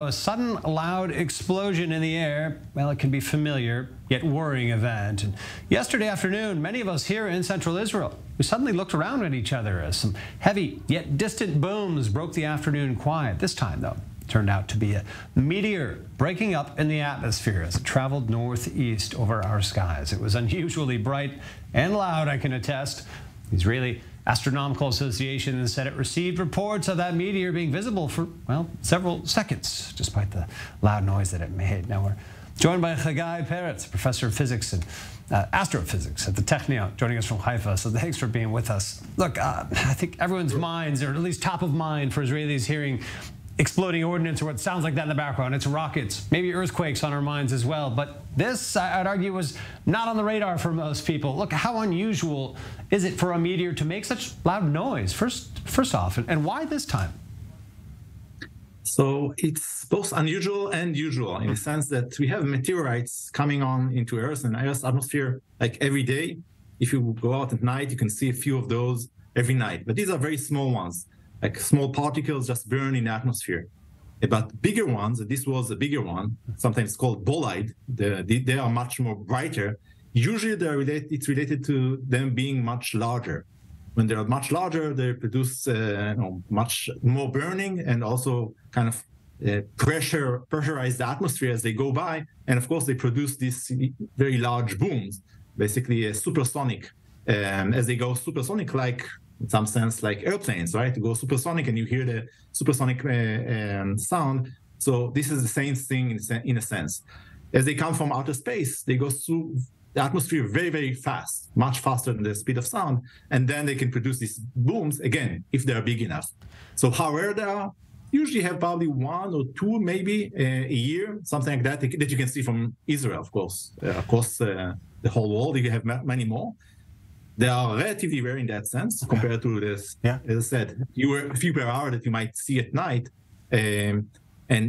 A sudden loud explosion in the air, well, it can be familiar yet worrying event. And yesterday afternoon, many of us here in central Israel, we suddenly looked around at each other as some heavy yet distant booms broke the afternoon quiet. This time, though, it turned out to be a meteor breaking up in the atmosphere as it traveled northeast over our skies. It was unusually bright and loud, I can attest. Israeli Astronomical Association said it received reports of that meteor being visible for, well, several seconds, despite the loud noise that it made. Now we're joined by Hagai Perets, professor of physics and astrophysics at the Technion, joining us from Haifa. So thanks for being with us. Look, I think everyone's minds, or at least top of mind for Israelis hearing exploding ordnance or what sounds like that in the background. It's rockets, maybe earthquakes on our minds as well. But this, I'd argue, was not on the radar for most people. Look, how unusual is it for a meteor to make such loud noise, first off, and why this time? So it's both unusual and usual in the sense that we have meteorites coming on into Earth and Earth's atmosphere like every day. If you go out at night, you can see a few of those every night. But these are very small ones. Like small particles just burn in the atmosphere. But bigger ones, this was a bigger one, sometimes called bolide, they are much more brighter. Usually it's related to them being much larger. When they are much larger, they produce much more burning and also kind of pressurize the atmosphere as they go by. And of course, they produce these very large booms, basically supersonic, as they go supersonic, like in some sense, like airplanes, right? You go supersonic and you hear the supersonic sound. So this is the same thing in a sense. As they come from outer space, they go through the atmosphere very, very fast, much faster than the speed of sound. And then they can produce these booms, again, if they're big enough. So how rare they are, usually have probably one or two, maybe a year, something like that you can see from Israel, of course. The whole world, you have many more. They are relatively rare in that sense compared to this, as I said, a few per hour that you might see at night. And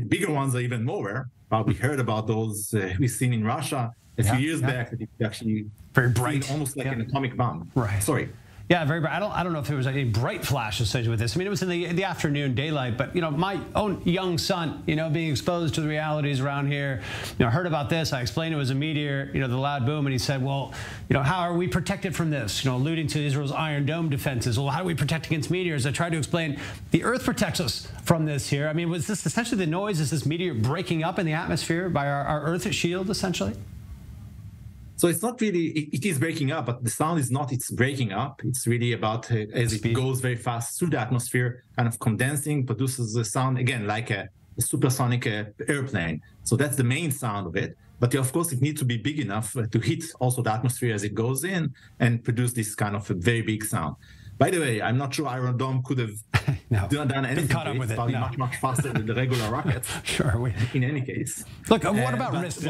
bigger ones are even more rare. Probably heard about those we've seen in Russia a few years back that you actually very bright, almost like an atomic bomb. Right. Sorry. Yeah, very bright. I don't know if there was any bright flash associated with this. I mean, it was in the afternoon daylight, but, you know, my own young son, you know, being exposed to the realities around here, you know, heard about this. I explained it was a meteor, you know, the loud boom, and he said, well, you know, how are we protected from this? You know, alluding to Israel's Iron Dome defenses. Well, how do we protect against meteors? I tried to explain the Earth protects us from this here. I mean, was this essentially the noise? Is this meteor breaking up in the atmosphere by our Earth shield, essentially? So it's not really, it is breaking up, but the sound is not its breaking up. It's really about as it goes very fast through the atmosphere, kind of condensing, produces a sound, again, like a supersonic airplane. So that's the main sound of it. But of course, it needs to be big enough to hit also the atmosphere as it goes in and produce this kind of a very big sound. By the way, I'm not sure Iron Dome could have done anything. Caught up with it. Probably much, much faster than the regular rockets. Sure. In any case. Look, what about risk?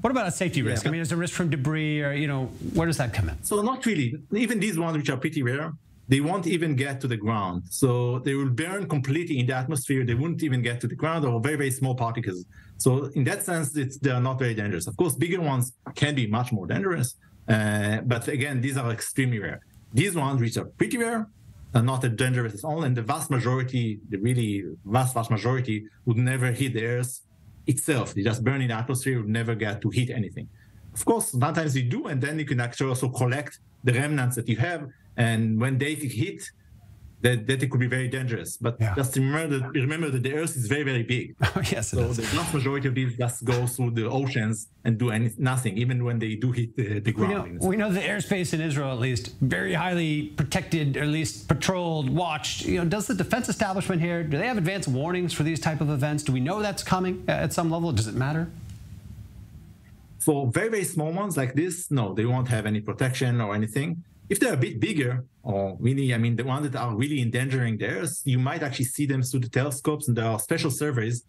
What about a safety risk? I mean, is there risk from debris or, you know, where does that come in? So not really. Even these ones, which are pretty rare, they won't even get to the ground. So they will burn completely in the atmosphere. They wouldn't even get to the ground or very, very small particles. So in that sense, they are not very dangerous. Of course, bigger ones can be much more dangerous. But again, these are extremely rare. These ones, which are pretty rare, are not as dangerous at all, and the vast majority, the really vast majority, would never hit the Earth itself. They just burn in the atmosphere, would never get to hit anything. Of course, sometimes they do, and then you can actually also collect the remnants that you have, and when they hit, that it could be very dangerous. But just remember that the Earth is very, very big. Oh, yes, so the vast majority of these just go through the oceans and do nothing, even when they do hit the ground. We know the airspace in Israel, at least, very highly protected, or at least patrolled, watched. You know, does the defense establishment here, do they have advanced warnings for these type of events? Do we know that's coming at some level? Does it matter? For very, very small ones like this, no, they won't have any protection or anything. If they're a bit bigger, or really, I mean, the ones that are really endangering the Earth, you might actually see them through the telescopes, and there are special surveys.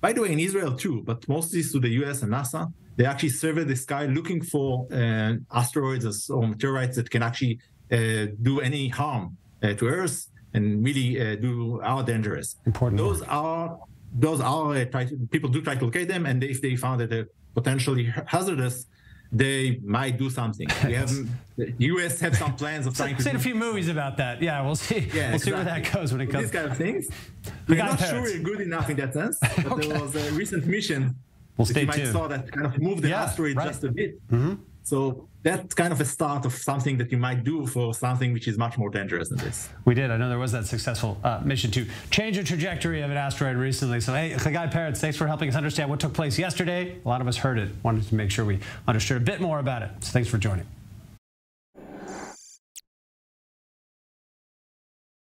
By the way, in Israel too, but mostly through the US and NASA, they actually survey the sky looking for asteroids or meteorites that can actually do any harm to Earth and really are dangerous. Important. People do try to locate them, and if they found that they're potentially hazardous, they might do something. We haven't. The U.S. have some plans of trying to. Seen a few movies about that. Yeah, we'll see. Yeah, we'll see where that goes when it comes. These kind of things. We're not sure we're good enough in that sense. But okay. There was a recent mission. We'll stay tuned. You might saw that kind of moved the asteroid just a bit. Mm-hmm. So that's kind of a start of something that you might do for something which is much more dangerous than this. We did. I know there was that successful mission to change the trajectory of an asteroid recently. So, hey, Hagai Perets, thanks for helping us understand what took place yesterday. A lot of us heard it. Wanted to make sure we understood a bit more about it. So thanks for joining.